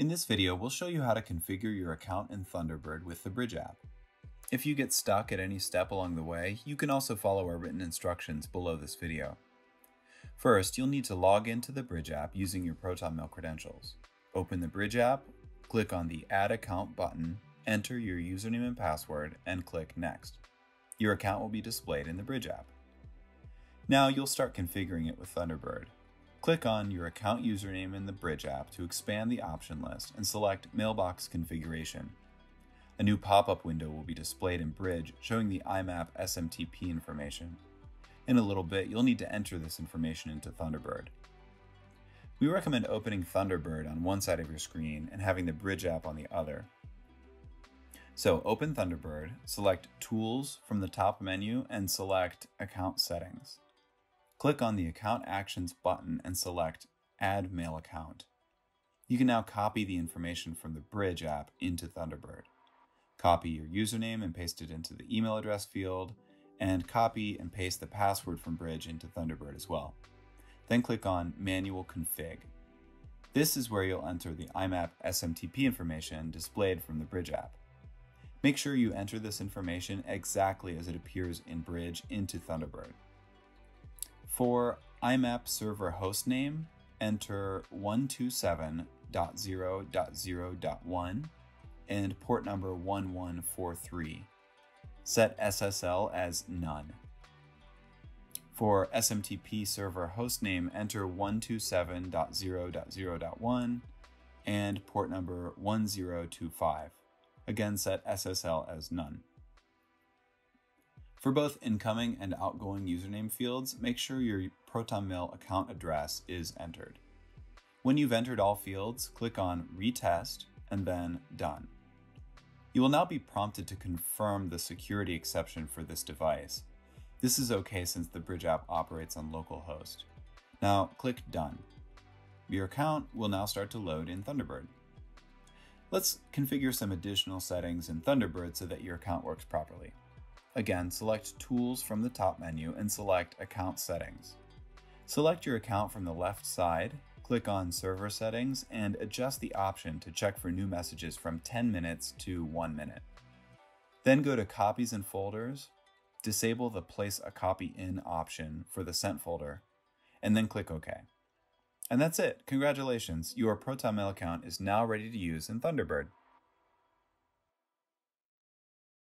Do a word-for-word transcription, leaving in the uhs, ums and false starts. In this video, we'll show you how to configure your account in Thunderbird with the Bridge app. If you get stuck at any step along the way, you can also follow our written instructions below this video. First, you'll need to log into the Bridge app using your ProtonMail credentials. Open the Bridge app, click on the Add Account button, enter your username and password, and click Next. Your account will be displayed in the Bridge app. Now you'll start configuring it with Thunderbird. Click on your account username in the Bridge app to expand the option list and select Mailbox Configuration. A new pop-up window will be displayed in Bridge showing the I M A P S M T P information. In a little bit, you'll need to enter this information into Thunderbird. We recommend opening Thunderbird on one side of your screen and having the Bridge app on the other. So open Thunderbird, select Tools from the top menu, and select Account Settings. Click on the Account Actions button and select Add Mail Account. You can now copy the information from the Bridge app into Thunderbird. Copy your username and paste it into the email address field, and copy and paste the password from Bridge into Thunderbird as well. Then click on Manual Config. This is where you'll enter the I M A P S M T P information displayed from the Bridge app. Make sure you enter this information exactly as it appears in Bridge into Thunderbird. For I M A P server hostname, enter one two seven dot zero dot zero dot one and port number one one four three. Set S S L as none. For S M T P server hostname, enter one two seven dot zero dot zero dot one and port number one zero two five. Again, set S S L as none. For both incoming and outgoing username fields, make sure your ProtonMail account address is entered. When you've entered all fields, click on Retest and then Done. You will now be prompted to confirm the security exception for this device. This is okay since the Bridge app operates on localhost. Now click Done. Your account will now start to load in Thunderbird. Let's configure some additional settings in Thunderbird so that your account works properly. Again, select Tools from the top menu and select Account Settings. Select your account from the left side, click on Server Settings, and adjust the option to check for new messages from ten minutes to one minute. Then go to Copies and Folders, disable the Place a Copy In option for the sent folder, and then click OK. And that's it. Congratulations, your ProtonMail account is now ready to use in Thunderbird.